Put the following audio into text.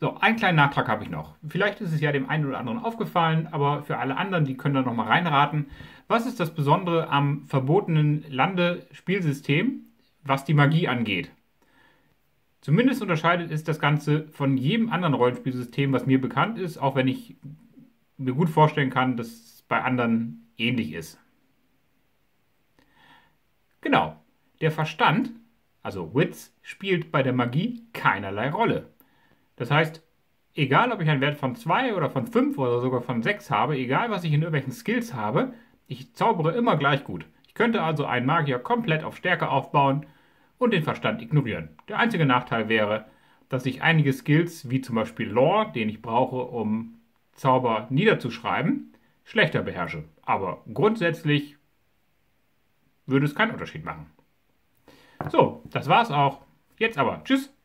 So, einen kleinen Nachtrag habe ich noch. Vielleicht ist es ja dem einen oder anderen aufgefallen, aber für alle anderen, die können da nochmal reinraten. Was ist das Besondere am verbotenen Landespielsystem, was die Magie angeht? Zumindest unterscheidet ist das Ganze von jedem anderen Rollenspielsystem, was mir bekannt ist, auch wenn ich mir gut vorstellen kann, dass es bei anderen ähnlich ist. Genau, der Verstand, also Wits, spielt bei der Magie keinerlei Rolle. Das heißt, egal ob ich einen Wert von 2 oder von 5 oder sogar von 6 habe, egal was ich in irgendwelchen Skills habe, ich zaubere immer gleich gut. Ich könnte also einen Magier komplett auf Stärke aufbauen und den Verstand ignorieren. Der einzige Nachteil wäre, dass ich einige Skills, wie zum Beispiel Lore, den ich brauche, um Zauber niederzuschreiben, schlechter beherrsche. Aber grundsätzlich würde es keinen Unterschied machen. So, das war's auch. Jetzt aber. Tschüss!